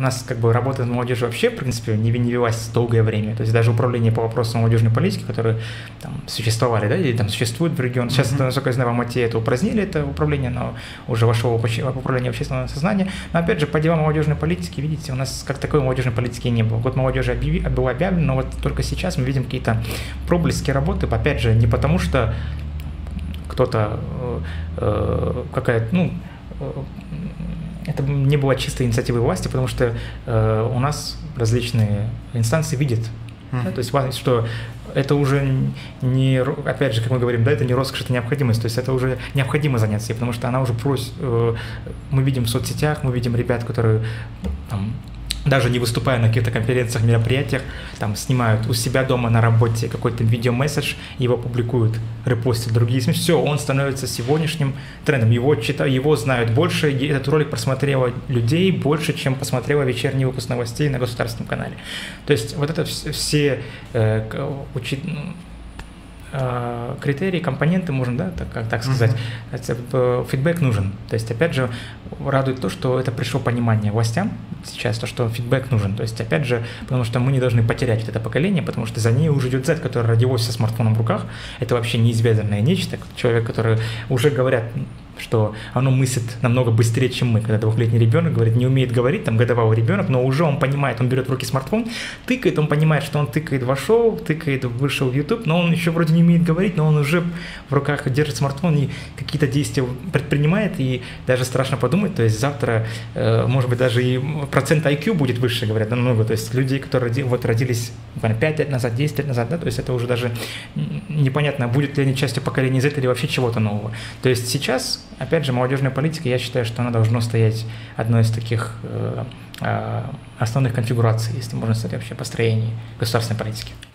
у нас как бы работа с молодежью вообще, в принципе, не велась долгое время. То есть даже управление по вопросам молодежной политики, которые там существовали, да, или там существуют в регионе. Сейчас, насколько я знаю, в Алмате это упразднили, это управление, но уже вошло в управление общественного сознания. Но опять же, по делам молодежной политики, видите, у нас как такой молодежной политики не было. Год молодежи было объявлено, но вот только сейчас мы видим какие-то проблески работы, опять же, не потому что кто-то какая-то, ну, это не была чистой инициативой власти, потому что у нас различные инстанции видят, да, то есть важно, что это уже не, опять же, как мы говорим, да, это не роскошь, это необходимость, то есть это уже необходимо заняться, потому что она уже просит, мы видим в соцсетях, мы видим ребят, которые там, даже не выступая на каких-то конференциях, мероприятиях, там снимают у себя дома на работе какой-то видеомессаж, его публикуют, репостят другие СМИ. Все, он становится сегодняшним трендом. Его знают больше, и этот ролик просмотрело людей больше, чем посмотрело вечерний выпуск новостей на государственном канале. То есть вот это все критерии, компоненты можно, да, так сказать, фидбэк нужен. То есть, опять же, радует то, что это пришло понимание властям сейчас, то, что фидбэк нужен. То есть, опять же, потому что мы не должны потерять это поколение, потому что за ней уже идет Z, который родился со смартфоном в руках. Это вообще неизведанное нечто. Человек, который уже говорят, что оно мыслит намного быстрее, чем мы. Когда двухлетний ребенок говорит, не умеет говорить, там годовалый ребенок, но уже он понимает, он берет в руки смартфон, тыкает, он понимает, что он тыкает, вошел, тыкает, вышел в YouTube, но он еще вроде не умеет говорить, но он уже в руках держит смартфон и какие-то действия предпринимает, и даже страшно подумать, то есть завтра, может быть, даже и процент IQ будет выше, говорят, намного, то есть людей, которые вот родились 5 лет назад, 10 лет назад, да, то есть это уже даже непонятно, будет ли они частью поколения Z или вообще чего-то нового. То есть сейчас, опять же, молодежная политика, я считаю, что она должна стоять одной из таких основных конфигураций, если можно сказать, вообще построений государственной политики.